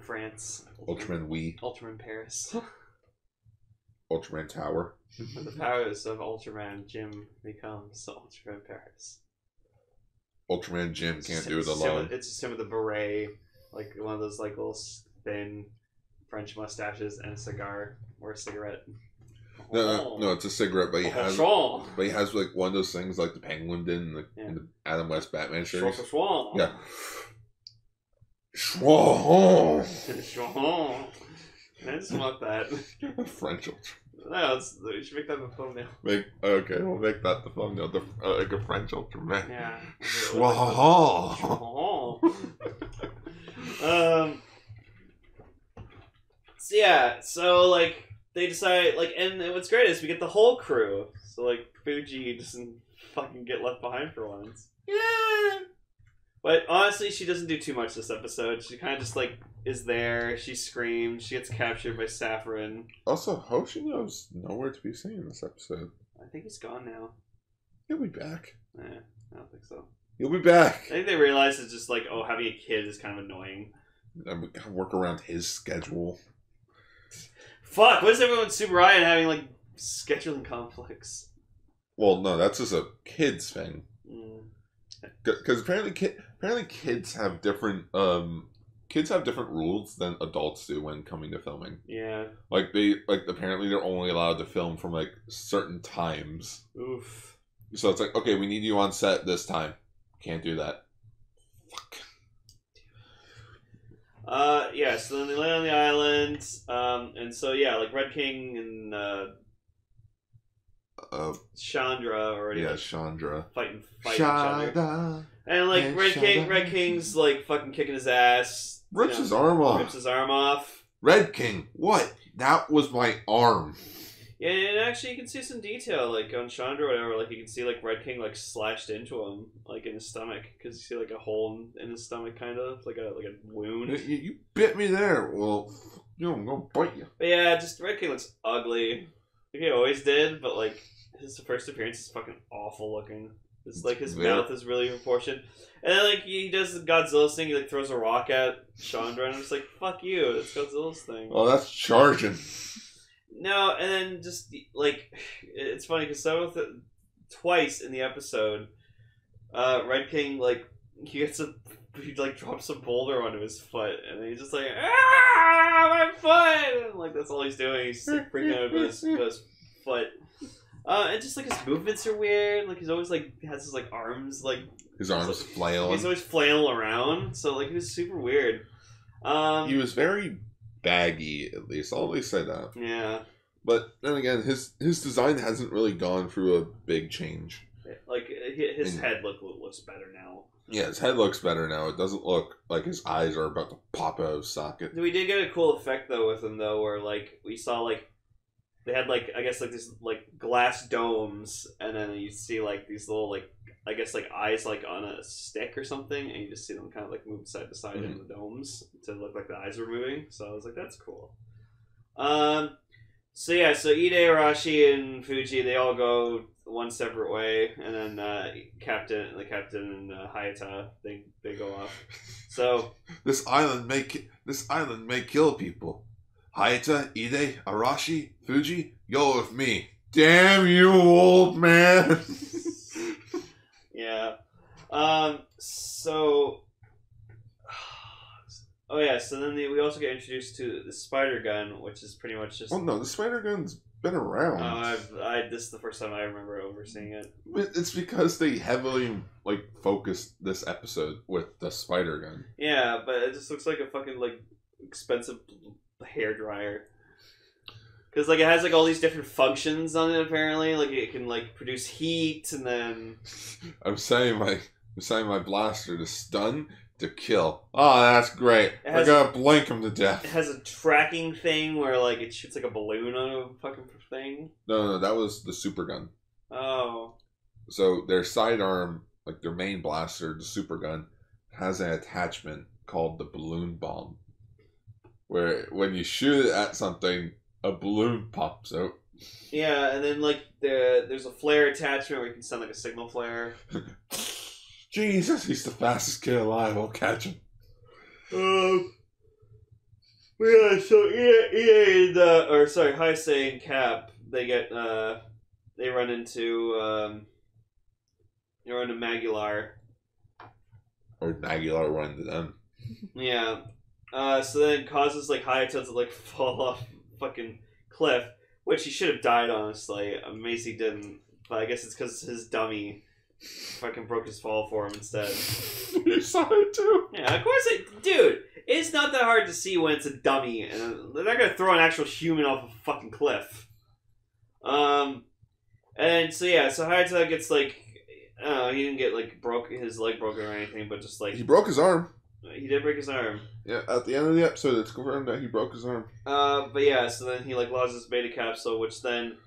France. Ultraman Wii. Ultraman Paris. Ultraman Tower. But the powers of Ultraman Jim becomes Ultraman Paris. Ultraman Jim can't do it alone. It's just him with a beret, like one of those like little thin French mustaches and a cigar or a cigarette. No, it's a cigarette, but he has like one of those things like the Penguin did in the Adam West Batman series. Yeah. I just want that. French Ultra. No, you should make that the thumbnail. We'll make that the thumbnail. Like a French Ultraman. Yeah. So they decide, and what's great is we get the whole crew. So, Fuji doesn't fucking get left behind for once. Yeah! But, honestly, she doesn't do too much this episode. She kind of just, is there. She screams. She gets captured by Saffron. Also, Hoshino's nowhere to be seen in this episode. I think he's gone now. He'll be back. Eh, I don't think so. He'll be back! I think they realize it's just, having a kid is kind of annoying. And we gotta work around his schedule. Fuck, what is everyone with Tsuburaya having, scheduling conflicts? Well, no, that's just a kids thing. Because apparently kids have different, rules than adults do when coming to filming. Yeah. Apparently they're only allowed to film from, certain times. Oof. So it's okay, we need you on set this time. Can't do that. Fuck. So then they land on the island, Red King and, Chandra already. Yeah, Chandra. Fighting Chandra. And, Red King's, fucking kicking his ass. Rips his arm off. Red King, what? That was my arm. Yeah, and actually you can see some detail, on Chandra or whatever, you can see, Red King, slashed into him, in his stomach, because you see, a hole in his stomach, kind of, like a wound. You bit me there, well, I'm gonna bite you. But yeah, just, Red King looks ugly. Like he always did, but, his first appearance is fucking awful looking. It's, his mouth is really proportioned. And then, he does the Godzilla thing, he, throws a rock at Chandra, and I'm just like, fuck you, that's Godzilla's thing. Oh, that's charging. No, and then just, it's funny, because twice in the episode, Red King, he drops a boulder onto his foot, and he's just like, ah, my foot! And, that's all he's doing, he's just, freaking out about his foot. And just, his movements are weird, he's always, has his, arms, His arms flail. He's always flailing around, so, he was super weird. He was very... baggy, at least. I'll at least say that. Yeah. But then again, his design hasn't really gone through a big change. His head looks better now. Yeah, his head looks better now. It doesn't look like his eyes are about to pop out of socket. We did get a cool effect though with him though, where we saw they had I guess these glass domes, and then you see these little I guess like eyes like on a stick or something, and you just see them kind of like move side to side in the domes to look like the eyes were moving. So I was like, that's cool. So yeah, so Ide, Arashi, and Fuji, they all go one separate way, and then the captain and Hayata, they go off. So this island may kill people. Hayata, Ide, Arashi, Fuji, you're with me. Damn you, old man. Yeah. So. Oh yeah. So then we also get introduced to the spider gun, which is pretty much just. Oh no, the spider gun's been around. This is the first time I remember overseeing it. It's because they heavily like focused this episode with the spider gun. Yeah, but it just looks like a fucking like expensive hair dryer. Because, like, it has, like, all these different functions on it, apparently. Like, it can, like, produce heat, and then... I'm saying my blaster to stun, to kill. Oh, that's great. We're gonna blink him to death. It has a tracking thing where, like, it shoots, like, a balloon on a fucking thing. No, that was the super gun. Oh. So, their sidearm, like, their main blaster, the super gun, has an attachment called the balloon bomb. Where, when you shoot it at something... a balloon pops out. Yeah, and then, like, there's a flare attachment where you can send, like, a signal flare. Jesus, he's the fastest kid alive. I'll catch him. Yeah, so EA and, Heisei and Cap, they run into, they run into Magular. Or Magular run into them. Yeah. So then it causes, like, Hayata to, like, fall off fucking cliff, which he should have died, honestly. Amazed he didn't, but I guess it's because his dummy fucking broke his fall for him instead. You saw it too? Yeah, of course it... Dude, it's not that hard to see when it's a dummy, and they're not gonna throw an actual human off a fucking cliff. And so yeah, so Hayata gets like... I don't know, he didn't get like his leg broken or anything, but just like... He broke his arm. He did break his arm. Yeah, at the end of the episode, it's confirmed that he broke his arm. But yeah, so then he, like, lost his beta capsule, which then,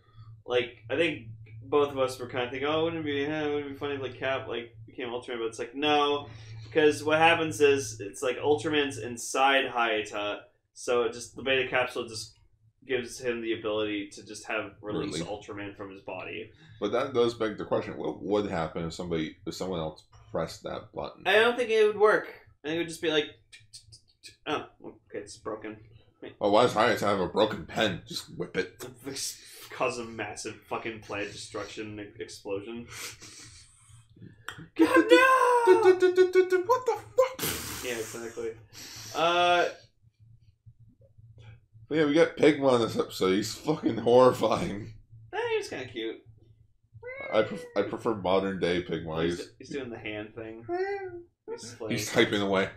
like, I think both of us were kind of thinking, oh, wouldn't it be funny if, like, Cap, like, became Ultraman, but it's like, no, because what happens is, it's like, Ultraman's inside Hayata, so it just, the beta capsule just gives him the ability to just have release Ultraman from his body. But that does beg the question, what would happen if someone else pressed that button? I don't think it would work. I think it would just be like, oh, okay, it's broken. Wait. Oh, why does Hayata have a broken pen? Just whip it. Cause a massive fucking planet destruction explosion. God, no! What the fuck? Yeah, exactly. But yeah, we got Pigma in this episode. He's fucking horrifying. He's kind of cute. I prefer modern day Pigma. He's doing the hand thing. He's typing away.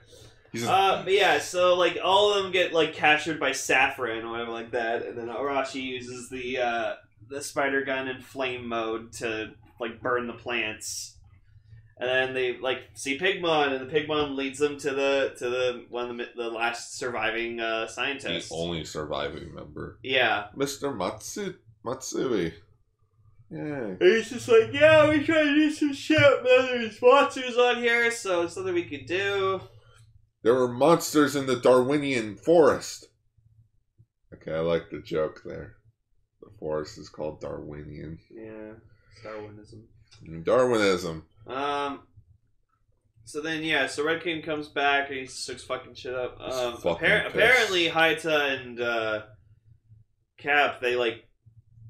He's just... but yeah, so like all of them get like captured by Saffron or whatever like that, and then Arashi uses the spider gun in flame mode to like burn the plants, and then they like see Pigmon, and the Pigmon leads them to the one of the last surviving scientist, the only surviving member. Yeah, Mr. Matsui. Yeah. And he's just like, yeah, we try to do some shit, man. There's monsters on here, so it's something we could do. There were monsters in the Darwinian forest. Okay, I like the joke there. The forest is called Darwinian. Yeah, it's Darwinism. Darwinism. So then, yeah, so Red King comes back and he sticks fucking shit up. Apparently, Hayata and Cap, they like,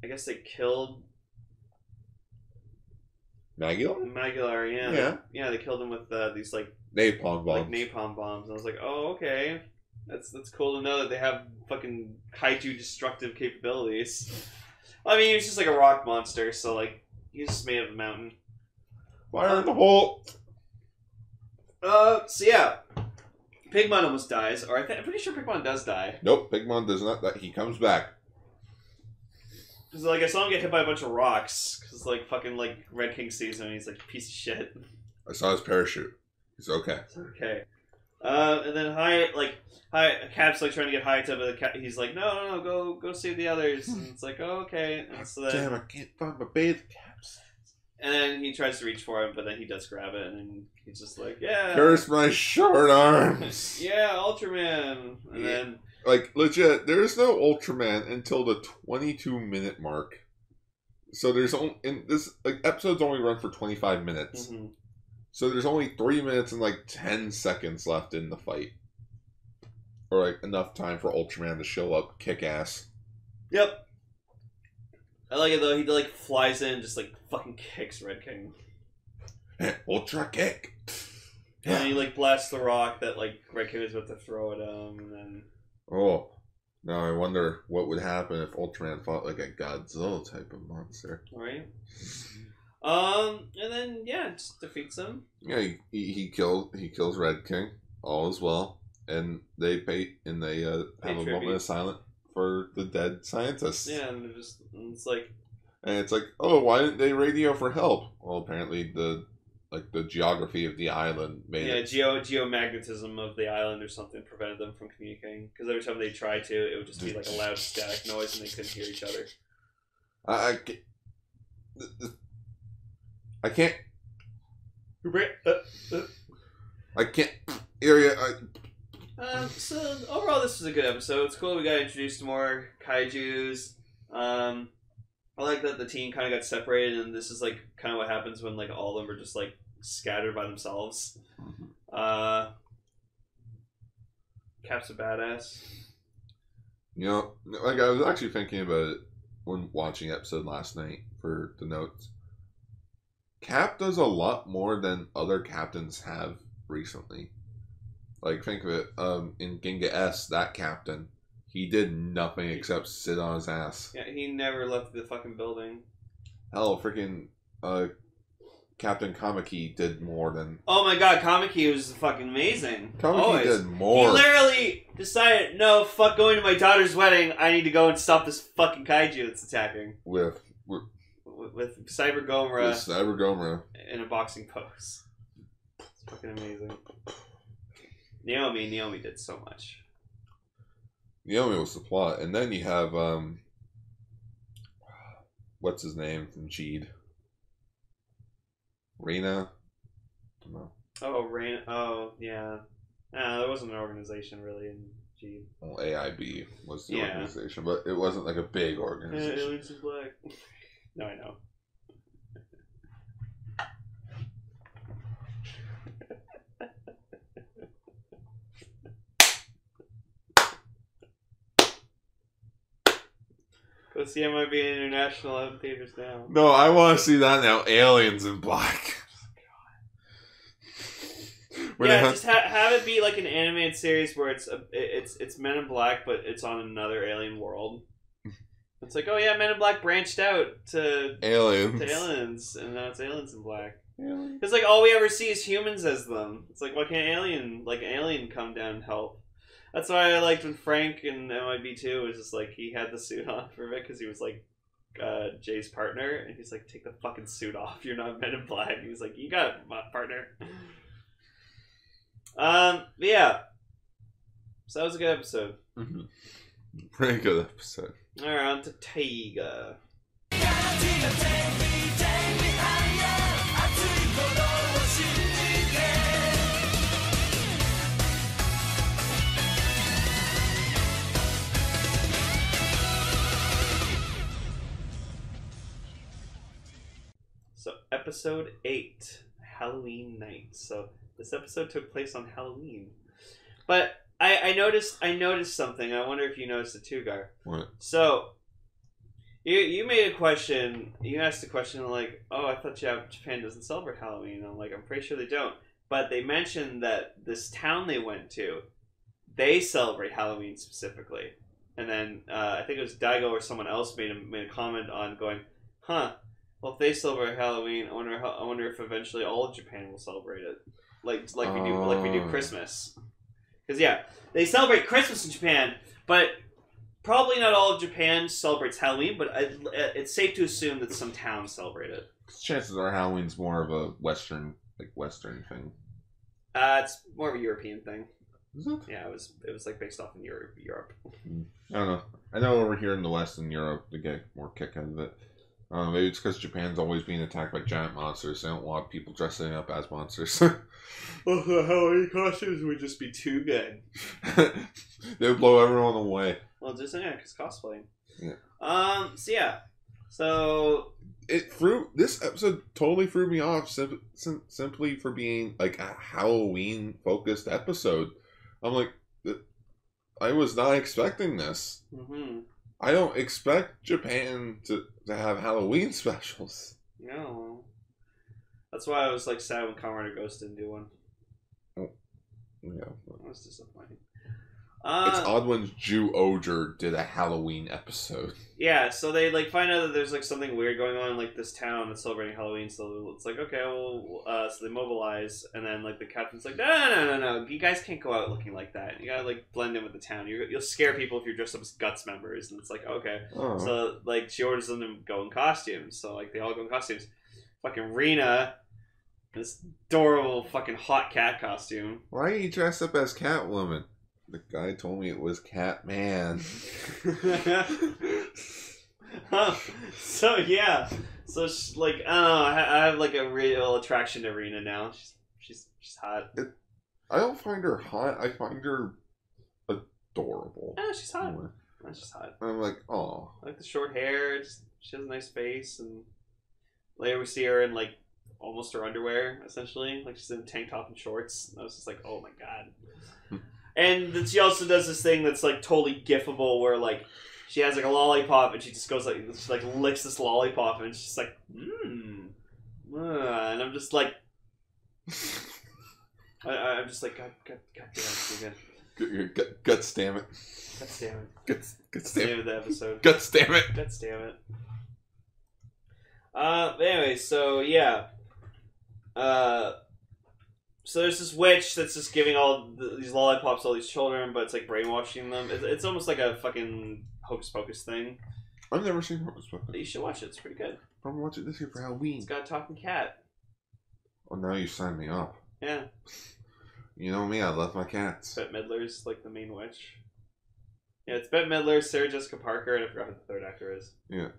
I guess they killed... Magular, yeah. Yeah, they killed him with these, like... napalm bombs. Like, napalm bombs. And I was like, oh, okay. That's cool to know that they have fucking kaiju destructive capabilities. I mean, he was just, like, a rock monster, so, like, he was just made of a mountain. Fire in the hole! So, yeah. Pigmon almost dies, or I'm pretty sure Pigmon does die. Nope, Pigmon does not die. He comes back. Because, like, I saw him get hit by a bunch of rocks. Because, like, fucking, like, Red King sees him and he's like, piece of shit. I saw his parachute. He's okay. It's okay. And then Cap's, like, trying to get Hayata, but he's like, no, go save the others. And it's like, oh, okay. And so then, damn, I can't find my beta caps. And then he tries to reach for him, but then he does grab it, and he's just like, yeah. Curse my short arms. Yeah, Ultraman. And then... Like, legit, there is no Ultraman until the 22-minute mark. So there's only... In this, like, episodes only run for 25 minutes. Mm-hmm. So there's only 3 minutes and, like, 10 seconds left in the fight. Or, like, enough time for Ultraman to show up, kick ass. Yep. I like it, though. He, like, flies in and just, like, fucking kicks Red King. Ultra kick! And then he, like, blasts the rock that, like, Red King is about to throw at him, and then... Oh. Now I wonder what would happen if Ultraman fought, like, a Godzilla type of monster. Right. And then, yeah, just defeats him. Yeah, he kills Red King. All is well. And they have a moment of silence for the dead scientists. Yeah, and it's like, oh, why didn't they radio for help? Well, apparently the geography of the island made it. Yeah, geomagnetism of the island or something prevented them from communicating. Because every time they tried to, it would just be like a loud static noise, and they couldn't hear each other. I can't hear you. So overall, this was a good episode. It's cool we got introduced to more kaijus. I like that the team kind of got separated, and this is like kind of what happens when like all of them are just like scattered by themselves. Cap's a badass. You know, like I was actually thinking about it when watching episode last night for the notes. Cap does a lot more than other captains have recently. Like, think of it, in Ginga S, that captain, he did nothing except sit on his ass. Yeah, he never left the fucking building. Hell, freaking, Captain Kamaki did more than... Oh my god, Kamaki was fucking amazing. Kamaki did more. He literally decided, no, fuck going to my daughter's wedding, I need to go and stop this fucking kaiju that's attacking. With Cyber Gomera. With Cyber Gomera. In a boxing pose. It's fucking amazing. Naomi did so much. Naomi was the plot. And then you have, what's his name from Jeed? Rena? I don't know. Oh, Rena. Oh, yeah. No, there wasn't an organization really in Jeed. Well, AIB was the organization, but it wasn't like a big organization. Aliens in Black. No, I know. Go see MIB International in theaters now. No, I want to see that now. Aliens in Black. Yeah, just have it be like an animated series where it's Men in Black, but it's on another alien world. It's like, oh yeah, Men in Black branched out to aliens, and now it's Aliens in Black. Because like all we ever see is humans as them. It's like, why can't an alien come down and help? That's why I liked when Frank in MIB2 was just like, he had the suit on for it because he was like Jay's partner, and he's like, take the fucking suit off, you're not Men in Black. He was like, you got it, my partner. Yeah. So that was a good episode. Mm-hmm. Pretty good episode. Alright, on to Taiga. So, episode 8, Halloween night. So, this episode took place on Halloween. But I noticed something. I wonder if you noticed it too, Gar. What? So, you made a question. You asked a question like, oh, I thought Japan doesn't celebrate Halloween. And I'm like, I'm pretty sure they don't. But they mentioned that this town they went to, they celebrate Halloween specifically. And then I think it was Daigo or someone else made a comment on going, huh, well, if they celebrate Halloween, I wonder if eventually all of Japan will celebrate it. Like we do Christmas. Because, yeah, they celebrate Christmas in Japan, but probably not all of Japan celebrates Halloween, but it's safe to assume that some towns celebrate it. Chances are Halloween's more of a Western thing. It's more of a European thing. Is it? Yeah, it was like based off in Europe. I don't know. I know over here in the West in Europe, they get more kick out of it. Maybe it's because Japan's always being attacked by giant monsters. They don't want people dressing up as monsters. Well, the Halloween costumes would just be too good. They would blow everyone away. Well, just yeah, because cosplaying. Yeah. So yeah. So it threw this episode totally threw me off simply for being like a Halloween focused episode. I'm like, I was not expecting this. Mm-hmm. I don't expect Japan to have Halloween specials. No. That's why I was like sad when Kamen Rider Ghost didn't do one. Oh. Yeah. That was disappointing. It's odd when Ju Oger did a Halloween episode. Yeah, so they like find out that there's like something weird going on in like this town that's celebrating Halloween, so it's like, okay, well, so they mobilize, and then like the captain's like, no, you guys can't go out looking like that. You gotta like blend in with the town. You'll scare people if you're dressed up as Guts members, and it's like, okay. Oh. So like she orders them to go in costumes, so like they all go in costumes. Fucking Rena, this adorable fucking hot cat costume. Why are you dressed up as Catwoman? The guy told me it was Catman. So yeah, so she's like, I have like a real attraction to Rena now. She's hot. I don't find her hot. I find her adorable. Yeah, she's hot. Anyway. No, she's hot. I'm like, oh, I like the short hair. She has a nice face, and later we see her in like almost her underwear, essentially. Like she's in a tank top and shorts. And I was just like, oh my god. And she also does this thing that's like totally gifable, where like she has like a lollipop and she just goes like she like licks this lollipop and she's like, and I'm just like, I'm just like, God damn it, guts, damn it, guts, damn it, guts, damn it, the episode, guts, damn it, guts, damn it. Anyway, so yeah, So there's this witch that's just giving all these lollipops to all these children, but it's like brainwashing them. It's almost like a fucking Hocus Pocus thing. I've never seen Hocus Pocus. You should watch it. It's pretty good. I'm watching this here for Halloween. It's got a talking cat. Well, now you signed me up. Yeah. You know me. I love my cats. Bette Midler's like the main witch. Yeah, it's Bette Midler, Sarah Jessica Parker, and I forgot who the third actor is. Yeah.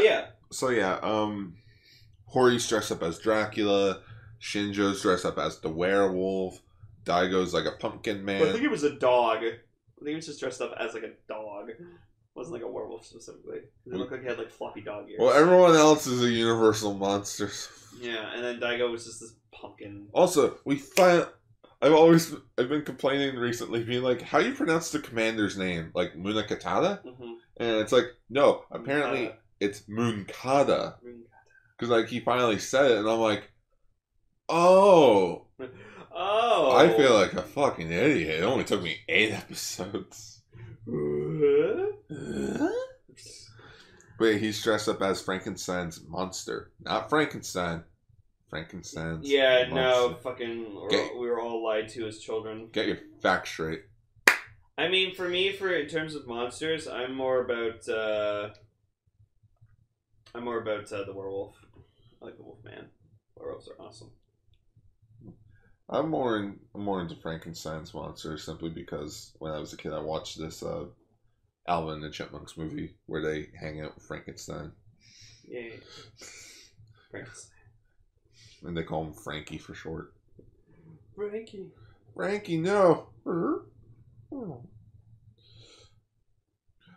Yeah. So yeah. Hori's dressed up as Dracula. Shinjo's dressed up as the werewolf. Daigo's like a pumpkin man. But I think it was a dog. I think he was just dressed up as like a dog. It wasn't like a werewolf specifically. It looked like he had like floppy dog ears. Well, everyone else is a universal monster. Yeah, and then Daigo was just this pumpkin. Also, I've been complaining recently, being like, how do you pronounce the commander's name? Like Munakata? Mm-hmm. And it's like, no, apparently it's Munkata. Because like he finally said it, and I'm like, Oh! I feel like a fucking idiot. It only took me 8 episodes. But he's dressed up as Frankenstein's monster. Not Frankenstein. Frankenstein's yeah, monster. No, fucking... we were all lied to as children. Get your facts straight. I mean, for me, in terms of monsters, I'm more about... the werewolf. I like the Wolfman. Werewolves are awesome. I'm more into Frankenstein's monster simply because when I was a kid, I watched this Alvin and the Chipmunks movie where they hang out with Frankenstein. Yeah. Frankenstein. And they call him Frankie for short. Frankie. Frankie, no.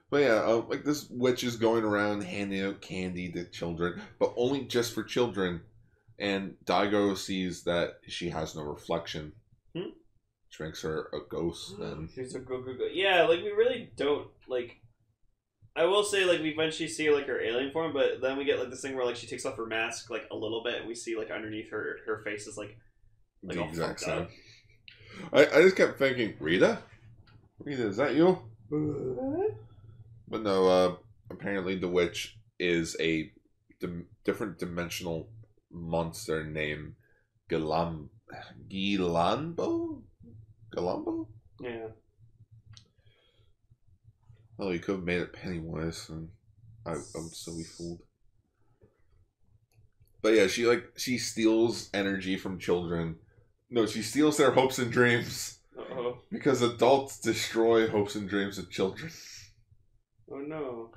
But yeah, like this witch is going around handing out candy to children, but only just for children. And Daigo sees that she has no reflection, which makes her a ghost. Then she's a go. Yeah, like we really don't like. I will say, like we eventually see like her alien form, but then we get like this thing where like she takes off her mask like a little bit, and we see like underneath her face is like the exact same. I just kept thinking, Rita, is that you? But no, apparently the witch is a different dimensional monster named Galambo? Yeah. Oh, you could have made it Pennywise, and I'm so fooled. But yeah, she steals energy from children. No, she steals their hopes and dreams. Uh-oh. Because adults destroy hopes and dreams of children. Oh no.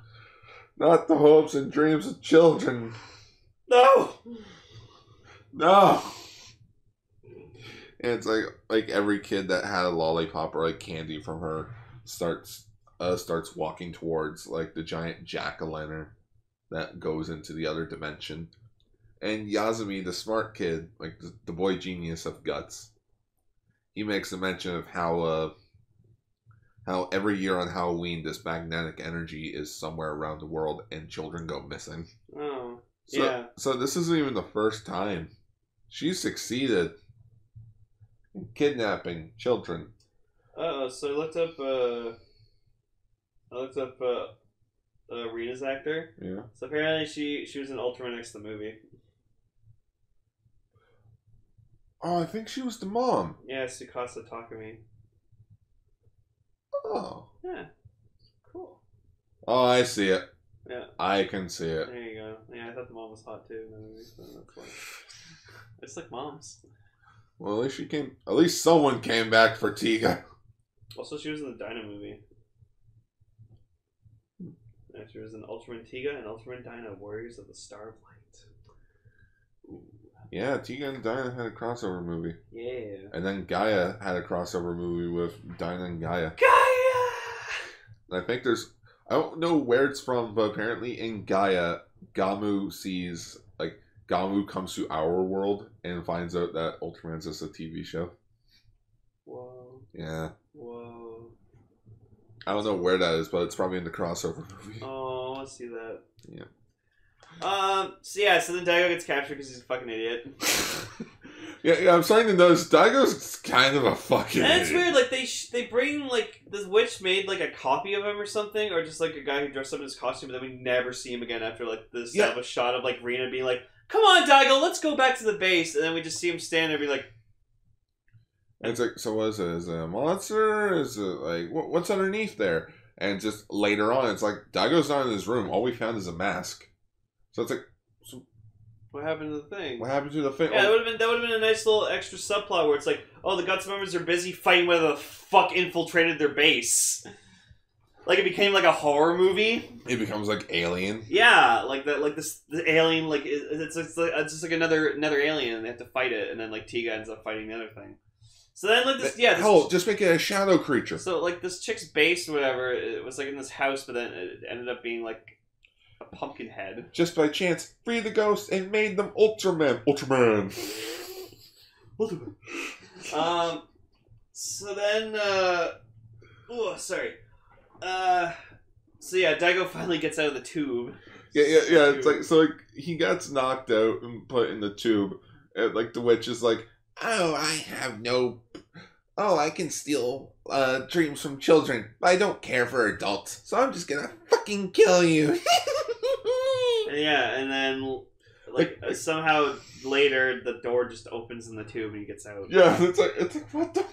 Not the hopes and dreams of children. No! No! And it's like every kid that had a lollipop or like candy from her starts walking towards like the giant jack-o'-lantern that goes into the other dimension. And Yasumi, the smart kid, like the boy genius of Guts, he makes a mention of how every year on Halloween this magnetic energy is somewhere around the world and children go missing. Oh, so, yeah. So this isn't even the first time. She succeeded in kidnapping children. So I looked up Rita's actor. Yeah. So apparently she was in Ultraman X the movie. Oh, I think she was the mom. Yeah, Tsukasa Takumi. Oh. Yeah. Cool. Oh, I see it. Yeah. I can see it. There you go. Yeah, I thought the mom was hot too. It's like moms. Well, at least she came. At least someone came back for Tiga. Also, she was in the Dino movie. Yeah, she was in Ultraman Tiga and Ultraman Dino Warriors of the Star of Light. Ooh. Yeah, Tiga and Dina had a crossover movie. Yeah. And then Gaia had a crossover movie with Dina and Gaia. Gaia! And I think there's... I don't know where it's from, but apparently in Gaia, Gamu sees... Like, Gamu comes to our world and finds out that Ultraman's just a TV show. Whoa. Yeah. Whoa. I don't know where that is, but it's probably in the crossover movie. Oh, I want to see that. Yeah. So yeah, so then Daigo gets captured because he's a fucking idiot. yeah, I'm starting to notice Daigo's kind of a fucking idiot. And it's weird, like, they bring, like, this witch made, like, a copy of him or something, or just, like, a guy who dressed up in his costume, but then we never see him again after, like, this yeah. A shot of, like, Rena being like, come on, Daigo, let's go back to the base, and then we just see him stand there and be like... And it's like, so what is it? Is it a monster? Is it, like, what's underneath there? And just later on, it's like, Daigo's not in his room, all we found is a mask. So it's like, so what happened to the thing? What happened to the thing? Yeah, that would have been a nice little extra subplot where it's like, oh, the Guts members are busy fighting whether the fuck infiltrated their base. Like it became like a horror movie. It becomes like Alien. Yeah, like that, like this the Alien, like it's just like another Alien, and they have to fight it, and then like Tiga ends up fighting the other thing. So then like this, yeah. This, hell, just make it a shadow creature. So like this chick's base, or whatever, it was like in this house, but then it ended up being like. A pumpkin head. Just by chance, free the ghosts and made them Ultraman. Ultraman. So then, oh, sorry. So yeah, Daigo finally gets out of the tube. Yeah. It's like, so like, he gets knocked out and put in the tube. And like, the witch is like, oh, I have no... Oh, I can steal dreams from children, but I don't care for adults, so I'm just gonna fucking kill you. Yeah, and then like somehow later the door just opens in the tube and he gets out. Yeah, it's like what the?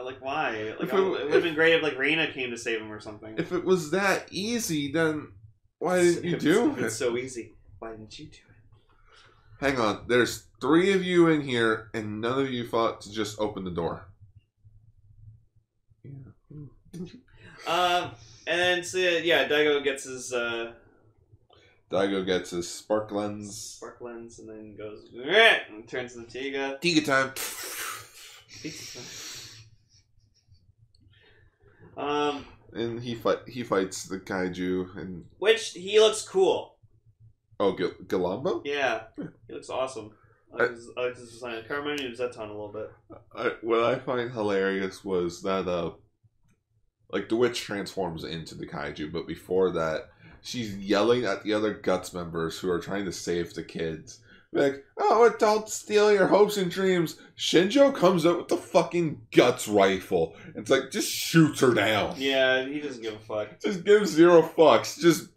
Like why? Like it would have been great if like Rena came to save him or something. If it was that easy, then why didn't you do it? It's so easy. Why didn't you do it? Hang on, there's 3 of you in here, and none of you thought to just open the door. And then so yeah, Daigo gets his spark lens. And then goes and turns into Tiga. Tiga time. And he fights the kaiju, and which he looks cool. Oh, Galombo? Yeah, he looks awesome. I like his design. It reminded me of Zeton a little bit. What I find hilarious was that like, the witch transforms into the kaiju, but before that, she's yelling at the other Guts members who are trying to save the kids. Like, oh, adults steal your hopes and dreams. Shinjo comes out with the fucking Guts rifle. It's like, just shoots her down. Yeah, he doesn't give a fuck. Just gives 0 fucks. Just,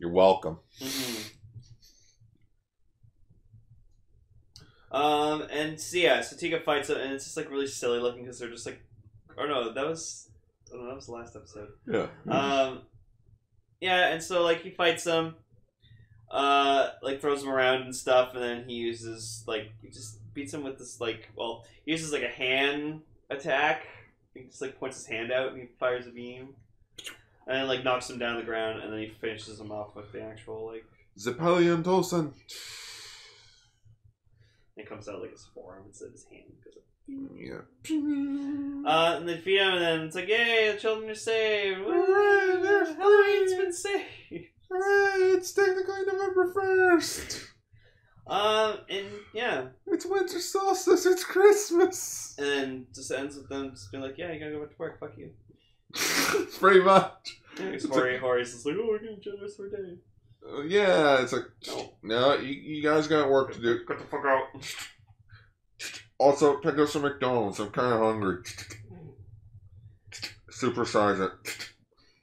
you're welcome. Mm-hmm. And so, yeah, so Tiga fights it, and it's just, like, really silly looking because they're just, like, or no, that was... I don't know, that was the last episode. Yeah. Yeah, and so, like, he fights him. Like, throws him around and stuff, and then he uses, like... He just beats him with this, like... Well, he uses, like, a hand attack. He just, like, points his hand out and he fires a beam. and like knocks him down to the ground, and then he finishes him off with the actual like Zippelium Dolson. It comes out like his forearm instead of his hand. Yeah. And they feed him, and then it's like, yay, the children are saved. Hooray, Halloween's been saved. Hooray, it's technically November 1st. And yeah. It's winter solstice, it's Christmas. And then just ends with them just being like, yeah, you gotta go back to work, fuck you. Pretty much. Yeah, it's Hori's just like, oh, we're gonna generous for a day. Yeah, it's like, no, you guys got work to do. Get the fuck out. Also, take us to McDonald's. I'm kind of hungry. Supersize it.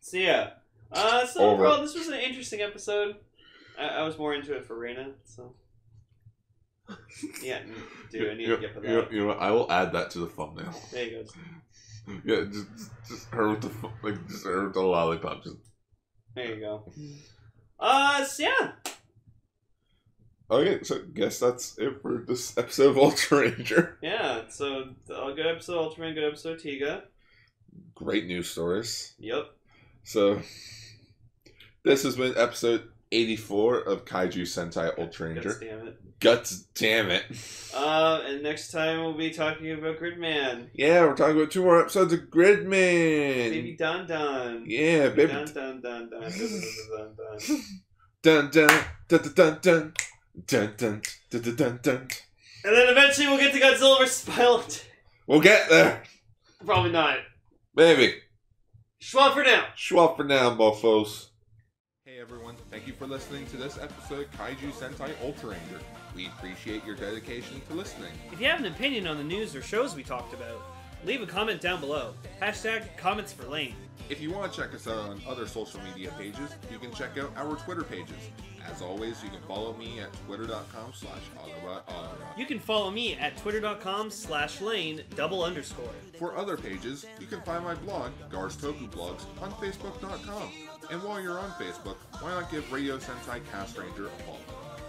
So yeah. So overall, this was an interesting episode. I was more into it for Reyna, so. Yeah, dude, I need to get for that. You know what? I will add that to the thumbnail. There you go. Yeah, just her with the lollipop. Just. There you go. So yeah. Okay, so I guess that's it for this episode of Ultra Ranger. Yeah, so a good episode of Ultraman, good episode of Tiga. Great news stories. Yep. So, this has been episode 84 of Kaiju Sentai Ultra Ranger. Guts damn it. Guts damn it. And next time we'll be talking about Gridman. Yeah, we're talking about 2 more episodes of Gridman. Baby Don Don. Yeah, baby Don Don Don Don Don Don Don Don Don Don. Dun, dun, dun, dun, dun, dun. And then eventually we'll get to Godzilla vs. Biollante. We'll get there. Probably not. Maybe. Schwab for now. Schwab for now, mofos. Hey everyone, thank you for listening to this episode of Kaiju Sentai Ultra Ranger. We appreciate your dedication to listening. If you have an opinion on the news or shows we talked about, leave a comment down below. #CommentsForLane. If you want to check us out on other social media pages, you can check out our Twitter pages. As always, you can follow me at twitter.com/AutobotAutobot. You can follow me at twitter.com/lane_. For other pages, you can find my blog, Gar's Toku Blogs, on facebook.com. And while you're on Facebook, why not give Radio Sentai Cast Ranger a follow?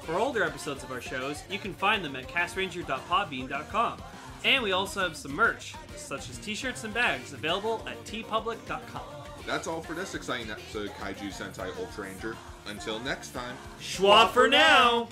For older episodes of our shows, you can find them at castranger.podbean.com. And we also have some merch, such as t-shirts and bags, available at tpublic.com. That's all for this exciting episode of Kaiju Sentai Ultra Ranger. Until next time, schwa for now!